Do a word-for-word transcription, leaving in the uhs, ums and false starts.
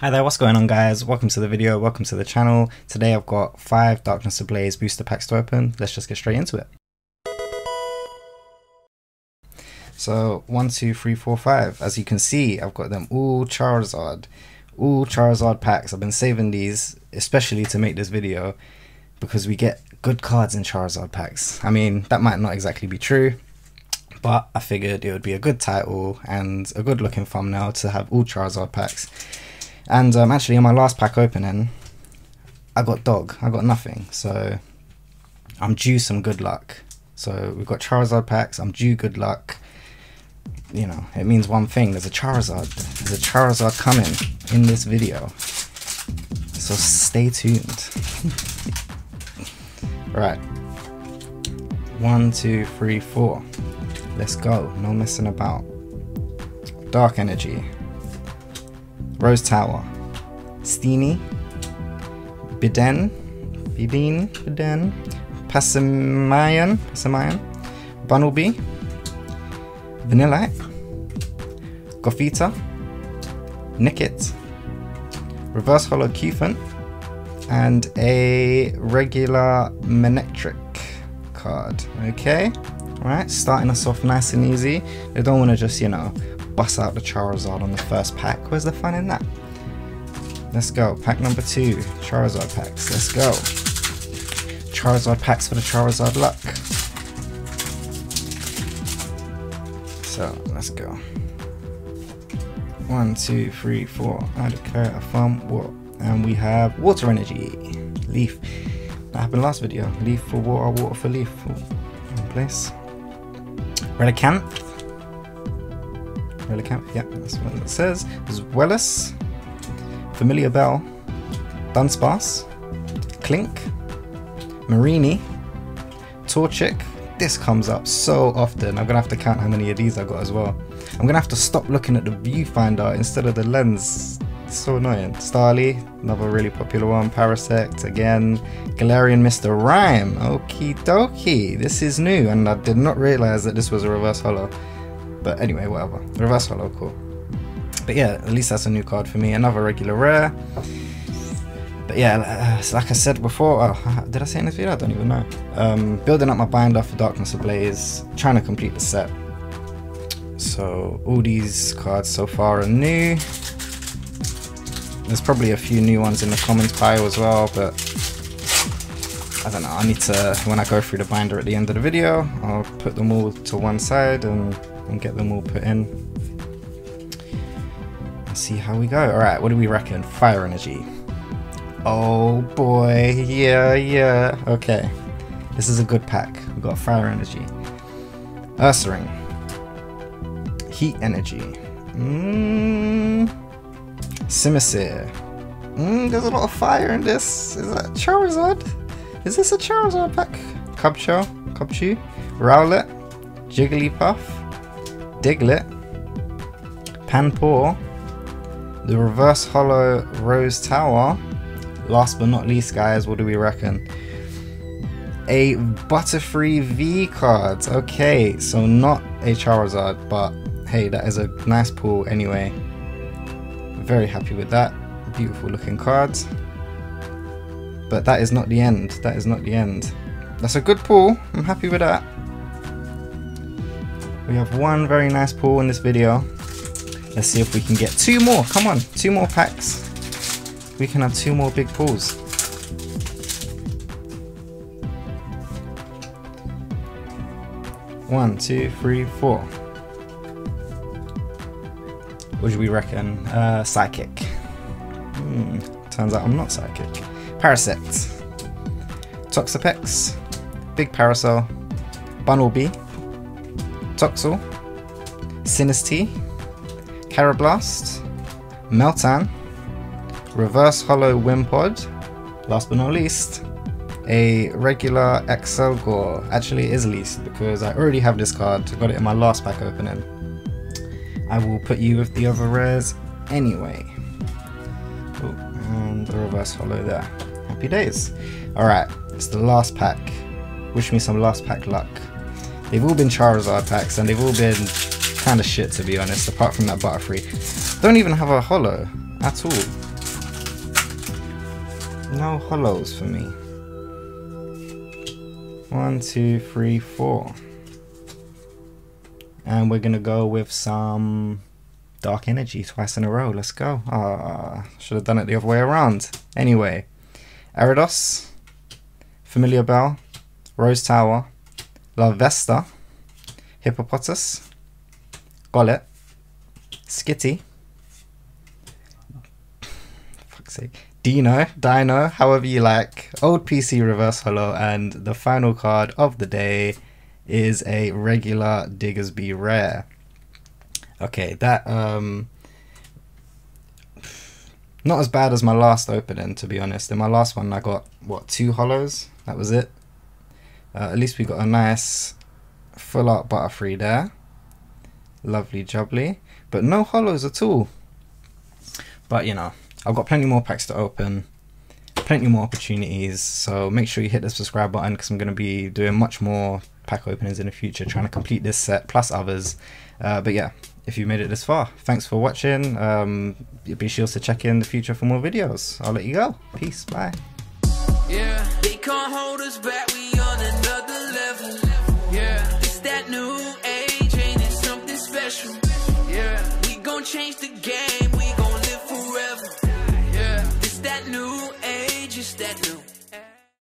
Hi there, what's going on guys? Welcome to the video, welcome to the channel. Today I've got five Darkness Ablaze booster packs to open. Let's just get straight into it. So one, two, three, four, five. As you can see, I've got them all Charizard. All Charizard packs. I've been saving these especially to make this video because we get good cards in Charizard packs. I mean, that might not exactly be true, but I figured it would be a good title and a good looking thumbnail to have all Charizard packs. And um, actually, in my last pack opening, I got dog. I got nothing. So I'm due some good luck. So we've got Charizard packs. I'm due good luck. You know, it means one thing. There's a Charizard. There's a Charizard coming in this video. So stay tuned. Right. One, two, three, four. Let's go. No messing about. Dark Energy. Rose Tower, Steenie, Biden, Biden, Biden, Passamayan, Passamayan, Bunnelby, Vanillite, Goffita, Nicket, Reverse Holo Cupid, and a regular Manetric card. Okay, alright, starting us off nice and easy. They don't want to just, you know, bust out the Charizard on the first pack. Where's the fun in that? Let's go. Pack number two. Charizard packs. Let's go. Charizard packs for the Charizard luck. So, let's go. One, two, three, four. I declare a farm war. And we have Water Energy. Leaf. That happened last video. Leaf for water, water for leaf. Ooh, in place. Relicanth. Relicanth, yeah, that's what it says. As well as Familiar Bell, Dunsparce, Clink, Marini, Torchic. This comes up so often. I'm gonna have to count how many of these I got as well. I'm gonna have to stop looking at the viewfinder instead of the lens. It's so annoying. Starly, another really popular one. Parasect again. Galarian Mister Mime. Okie dokie. This is new, and I did not realize that this was a reverse holo. But anyway, whatever. Reverse holo, cool. But yeah, at least that's a new card for me. Another regular rare. But yeah, like I said before, oh, did I say in this video? I don't even know. Um, building up my binder for Darkness Ablaze, trying to complete the set. So all these cards so far are new. There's probably a few new ones in the comments bio as well, but I don't know. I need to, when I go through the binder at the end of the video, I'll put them all to one side and and get them all put in and see how we go. Alright, what do we reckon? Fire Energy. Oh boy, yeah, yeah. Okay, this is a good pack. We've got Fire Energy, Ursaring, Heat Energy, mm, Simisear. Mm, there's a lot of fire in this. Is that Charizard? Is this a Charizard pack? Cubchoo, Cubchoo, Rowlet, Jigglypuff, Diglett, Panpour, the reverse holo Rose Tower. Last but not least guys, what do we reckon? A Butterfree V card. Okay, so not a Charizard, but hey, that is a nice pull anyway. Very happy with that. Beautiful looking cards. But that is not the end. That is not the end. That's a good pull. I'm happy with that. We have one very nice pull in this video. Let's see if we can get two more. Come on, two more packs. We can have two more big pulls. One, two, three, four. What do we reckon? Uh, psychic. Hmm, turns out I'm not psychic. Parasect. Toxapex. Big Parasol. Bunnelby. Toxel, Sinistea, Carablast, Meltan, Reverse Holo Wimpod, last but not least, a regular Excelgore. Actually it is least because I already have this card, I got it in my last pack opening. I will put you with the other rares anyway. Ooh, and the Reverse Holo there. Happy days. Alright, it's the last pack. Wish me some last pack luck. They've all been Charizard packs and they've all been kind of shit to be honest, apart from that Butterfree. Don't even have a holo at all. no hollows for me. One, two, three, four. And we're gonna go with some Dark Energy twice in a row. Let's go. Ah, oh, should have done it the other way around. Anyway, Gyarados, Familiar Bell, Rose Tower, La Vesta, Hippopotas, Golett, Skitty, fuck's sake, Dino, Dino, however you like, Old P C Reverse Holo, and the final card of the day is a regular Diggersby Rare. Okay, that, um, not as bad as my last opening, to be honest. In my last one I got, what, two holos? That was it. Uh, at least we got a nice full art Butterfree there. Lovely jubbly. But no holos at all. But, you know, I've got plenty more packs to open, plenty more opportunities, so make sure you hit the subscribe button because I'm going to be doing much more pack openings in the future, trying to complete this set plus others. Uh, but yeah, if you made it this far, thanks for watching. Um, be sure to check in the future for more videos. I'll let you go. Peace. Bye. Yeah, they can't hold us back. We on the